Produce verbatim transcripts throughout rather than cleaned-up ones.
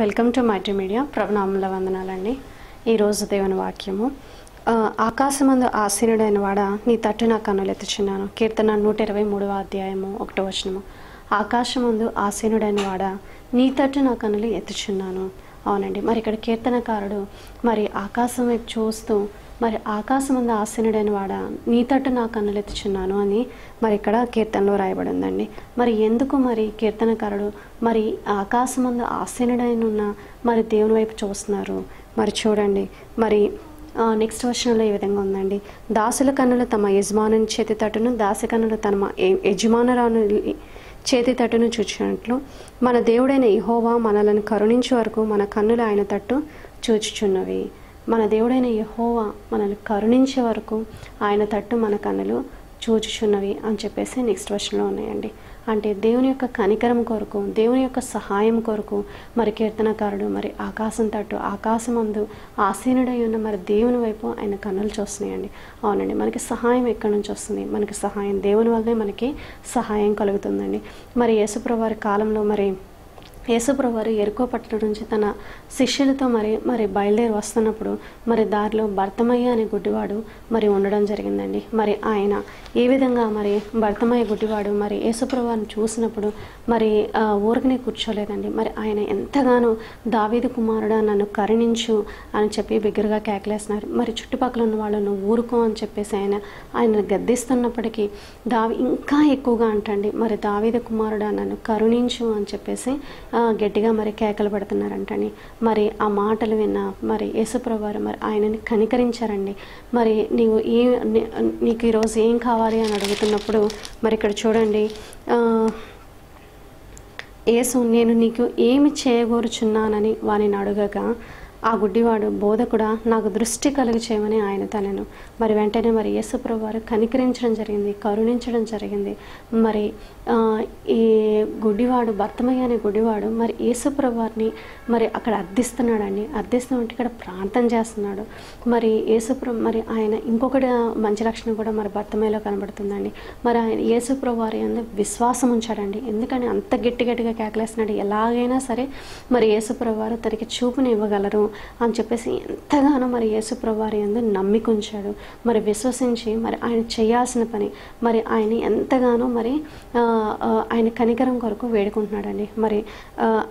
Welcome to my dream media. ప్రభునామముల వందనాలండి. ఈ రోజు దేవుని వాక్యము ఆకాశమందు ఆసీనుడైన వాడా నీ తట్టు నా కన్నులెత్తుచున్నాను. కీర్తన నూట ఇరవై మూడవ అధ్యాయము ఒకటో వచనము. ఆకాశమందు ఆసీనుడైన వాడా నీ తట్టు నా కన్నులు ఎత్తుచున్నాను. అవునండి, మరి ఇక్కడ కీర్తనకారుడు మరి ఆకాశం వైపు చూస్తూ మరి ఆకాశమందు ఆసీనుడైన వాడా నీ తట్టు నా కన్నులు ఎత్తుచున్నాను అని మరి ఇక్కడ కీర్తనలో రాయబడి ఉందండి. మరి ఎందుకు మరి కీర్తనకారుడు మరి ఆకాశమందు ఆసీనుడైన ఉన్న మరి దేవుని వైపు చూస్తున్నారు? మరి చూడండి, మరి నెక్స్ట్ వర్షన్లో ఈ విధంగా ఉందండి. దాసుల కన్నులు తమ యజమానుని చేతి తట్టును, దాసి కన్నులు తమ యజమానురాలు చేతి తట్టును చూచినట్లు మన దేవుడైన యెహోవా మనలను కరుణించే వరకు మన కన్నులు ఆయన తట్టు చూచుచున్నవి. మన దేవుడైన యెహోవా మనల్ని కరుణించే వరకు ఆయన తట్టు మన కన్నులు చూచుచున్నవి అని చెప్పేసి నెక్స్ట్ వర్షన్లో ఉన్నాయండి. అంటే దేవుని యొక్క కనికరం కొరకు, దేవుని యొక్క సహాయం కొరకు మరి కీర్తనకారుడు మరి ఆకాశం తట్టు, ఆకాశమందు ఆసీనుడై ఉన్న మరి దేవుని వైపు ఆయన కన్నులు చూస్తున్నాయండి. అవునండి, మనకి సహాయం ఎక్కడి నుంచి వస్తుంది? మనకి సహాయం దేవుని వల్లనే మనకి సహాయం కలుగుతుందండి. మరి యేసుప్రభు వారి కాలంలో మరి యేసుప్రభు వారు ఎరుకో పట్టణం నుంచి తన శిష్యులతో మరి మరి బయలుదేరి వస్తున్నప్పుడు మరి దారిలో భర్తమయ్య అనే గుడ్డివాడు మరి ఉండడం జరిగిందండి. మరి ఆయన ఏ విధంగా మరి భర్తమయ్య గుడ్డివాడు మరి యేసుప్రభు వారిని చూసినప్పుడు మరి ఊరికనే కూర్చోలేదండి. మరి ఆయన ఎంతగానో దావీదు కుమారుడా నన్ను కరుణించు అని చెప్పి బిగ్గరగా కేకలేస్తున్నారు. మరి చుట్టుపక్కల ఉన్న వాళ్ళను ఊరుకో అని చెప్పేసి ఆయన ఆయన గద్దిస్తున్నప్పటికీ దావి ఇంకా ఎక్కువగా అంటండి. మరి దావీదు కుమారుడా నన్ను కరుణించు అని చెప్పేసి గట్టిగా మరి కేకలు పడుతున్నారంటని మరి ఆ మాటలు విన్న మరి యేసుప్రభు వారు మరి ఆయనని కనికరించారండి. మరి నీవు ఏ నీకు ఈరోజు ఏం కావాలి అని అడుగుతున్నప్పుడు మరి ఇక్కడ చూడండి, యేసు నేను నీకు ఏమి చేయగోరుచున్నానని వాని అడగగా ఆ గుడ్డివాడు బోధకుడా నాకు దృష్టి కలుగు చేయమని ఆయన తనను మరి వెంటనే మరి యేసుప్రభు వారు కనికరించడం జరిగింది, కరుణించడం జరిగింది. మరి ఈ గుడ్డివాడు భర్తమయ్య అనే గుడ్డివాడు మరి యేసుప్రభు వారిని మరి అక్కడ అర్థిస్తున్నాడు అండి. అర్థిస్తున్నట్టు ఇక్కడ ప్రార్థన చేస్తున్నాడు. మరి యేసుప్రభు మరి ఆయన ఇంకొకటి మంచి లక్షణం కూడా మరి భర్తమయ్యలో కనబడుతుందండి. మరి ఆయన యేసుప్రభు వారి యందు విశ్వాసం ఉంచాడండి. ఎందుకని అంత గట్టి గట్టిగా కేకలేస్తున్నాడు? ఎలాగైనా సరే మరి యేసుప్రభు వారు తనకి చూపుని ఇవ్వగలరు అని చెప్పేసి ఎంతగానో మరి యేసుప్రభు వారి యందు నమ్మిక ఉంచాడు. మరి విశ్వసించి మరి ఆయన చేయాల్సిన పని మరి ఆయన ఎంతగానో మరి ఆయన కనికరం కొరకు వేడుకుంటున్నాడండి. మరి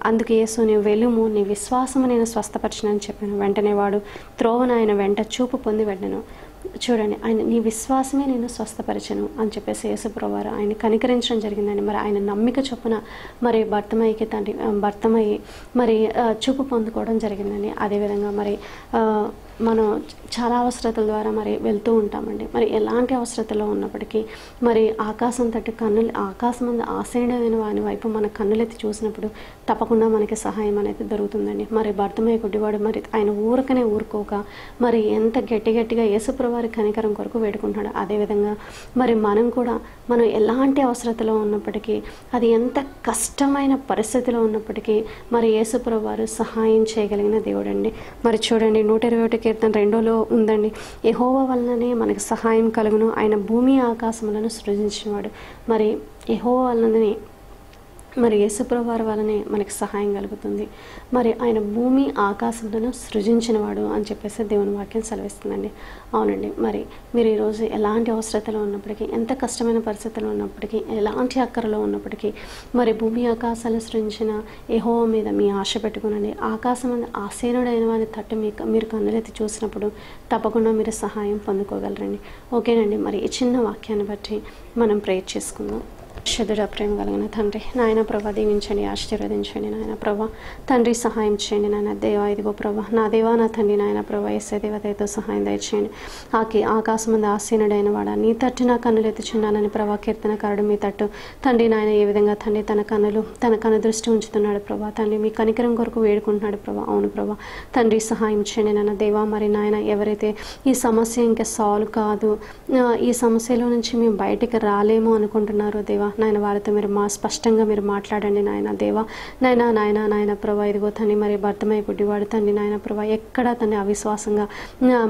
అందుకు యేసు నీ వెలుము నీ విశ్వాసము నేను స్వస్థపరిచినని చెప్పాను. వెంటనే వాడు త్రోవను ఆయన వెంట చూపు పొంది వెళ్ళను. చూడండి, ఆయన నీ విశ్వాసమే నేను స్వస్థపరిచను అని చెప్పేసి యేసుప్రభు వారు ఆయన కనికరించడం జరిగిందండి. మరి ఆయన నమ్మిక చొప్పున మరి భర్తమయ్యకి తండ్రి భర్తమయ్యి మరి చూపు పొందుకోవడం జరిగిందండి. అదేవిధంగా మరి మనం చాలా అవసరతల ద్వారా మరి వెళ్తూ ఉంటామండి. మరి ఎలాంటి అవసరతలో ఉన్నప్పటికీ మరి ఆకాశం తట్టు కన్నులు ఆకాశం అంత ఆశీనుడైన వాని వైపు మన కన్నులెత్తి చూసినప్పుడు తప్పకుండా మనకి సహాయం అనేది దొరుకుతుందండి. మరి భర్తమయ్య గుడ్డివాడు మరి ఆయన ఊరకనే ఊరుకోక మరి ఎంత గట్టి గట్టిగా యేసుప్రభు వారి కనికరం కొరకు వేడుకుంటున్నాడు. అదేవిధంగా మరి మనం కూడా మనం ఎలాంటి అవసరతలో ఉన్నప్పటికీ, అది ఎంత కష్టమైన పరిస్థితిలో ఉన్నప్పటికీ మరి యేసుప్రభు వారు సహాయం చేయగలిగిన దేవుడు అండి. మరి చూడండి, నూట ఇరవై ఒకటి కీర్తన రెండోలో ఉందండి. యెహోవా వలననే మనకు సహాయం కలుగును, ఆయన భూమి ఆకాశములను సృజించినవాడు. మరి యెహోవా వలననే మరి యేసుప్రభు వారి వలనే మనకి సహాయం కలుగుతుంది. మరి ఆయన భూమి ఆకాశములను సృజించినవాడు అని చెప్పేసి దేవుని వాక్యం సెలవిస్తుందండి. అవునండి, మరి మీరు ఈరోజు ఎలాంటి అవసరతలో ఉన్నప్పటికీ, ఎంత కష్టమైన పరిస్థితుల్లో ఉన్నప్పటికీ, ఎలాంటి అక్కరలో ఉన్నప్పటికీ మరి భూమి ఆకాశాలను సృజించిన యెహోవా మీద మీ ఆశ పెట్టుకునండి. ఆకాశం అందు ఆసీనుడైన వారి తట్టు మీకు మీరు కన్నులెత్తి చూసినప్పుడు తప్పకుండా మీరు సహాయం పొందుకోగలరండి. ఓకేనండి, మరి ఈ చిన్న వాక్యాన్ని బట్టి మనం ప్రేయర్ చేసుకుందాం. శుద్ధుడ ప్రేమ కలిగిన తండ్రి, నాయన ప్రభా దీవించండి, ఆశీర్వదించండి. నాయన ప్రభా తండ్రి సహాయం చేయండి. నాయన దేవా ఇదిగో ప్రభా నా దేవా నా తండ్రి, నాయన ప్రభా యేసే దేవతతో సహాయం దయచేయండి. ఆకి ఆకాశం అందు ఆసీనుడైన వాడా నీ తట్టు నా కన్నులు ఎత్తుచున్నానని ప్రభా కీర్తనకారుడు మీ తట్టు తండ్రి నాయన ఏ విధంగా తండ్రి తన కన్నులు తన కన్ను దృష్టి ఉంచుతున్నాడు ప్రభా తండ్రి, మీ కనికరం కొరకు వేడుకుంటున్నాడు ప్రభా. అవును ప్రభా తండ్రి సహాయం చేయండి. నాయన దేవా మరి నాయన ఎవరైతే ఈ సమస్య ఇంకా సాల్వ్ కాదు, ఈ సమస్యలో నుంచి మేము బయటికి రాలేమో అనుకుంటున్నారో దేవా నాయన వారితో మీరు మా స్పష్టంగా మీరు మాట్లాడండి నాయన దేవా, నాయన నాయన నాయన ప్రభా ఇదిగో తన్ని మరి భర్తమై పుట్టివాడు తండ్రి నాయన ప్రభా ఎక్కడ తన్ని అవిశ్వాసంగా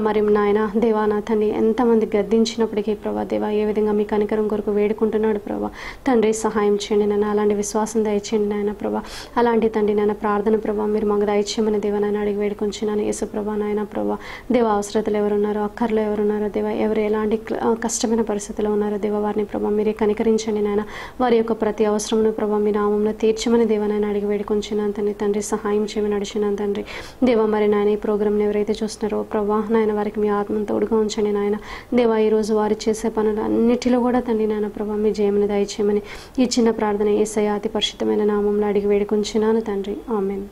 మరి నాయన దేవా నా తన్ని ఎంతమంది గద్దించినప్పటికీ ప్రభా దేవా ఏ విధంగా మీ కనికరం కొరకు వేడుకుంటున్నాడు ప్రభా తండ్రి సహాయం చేయండి నాయన, అలాంటి విశ్వాసం దయచేయండి నాయన ప్రభా, అలాంటి తండ్రి నాయన ప్రార్థన ప్రభా మీరు మాకు దయచేయమని దేవ నాయన అడిగి వేడుకొంచి నాయన యేసు ప్రభా నాయన ప్రభా దేవ అవసరతలు ఎవరున్నారో అక్కర్లో ఎవరున్నారో దేవ ఎవరు ఎలాంటి కష్టమైన పరిస్థితుల్లో ఉన్నారో దేవ వారిని ప్రభా మీరే కనికరించండి నాయన, వారి యొక్క ప్రతి అవసరమును ప్రభా మీ నామమున తీర్చమని దేవ నాయన అడిగి వేడుకొంచిన తండ్రి తండ్రి సహాయం చేయమని నడిచిన తండ్రి దేవ మరి నాయన ఈ ప్రోగ్రామ్ని ఎవరైతే చూస్తున్నారో ప్రభా నాయన వారికి మీ ఆత్మను తోడుగా ఉంచండి నాయన దేవ, ఈరోజు వారు చేసే పనులు అన్నిటిలో కూడా తండ్రి నాయన ప్రభా మీ జయమును దయచేయమని ఈ చిన్న ప్రార్థన యేసయ్య అతి పరిశుద్ధమైన నామంలో అడిగి వేడుకొంచున్నాను తండ్రి, ఆమేన్.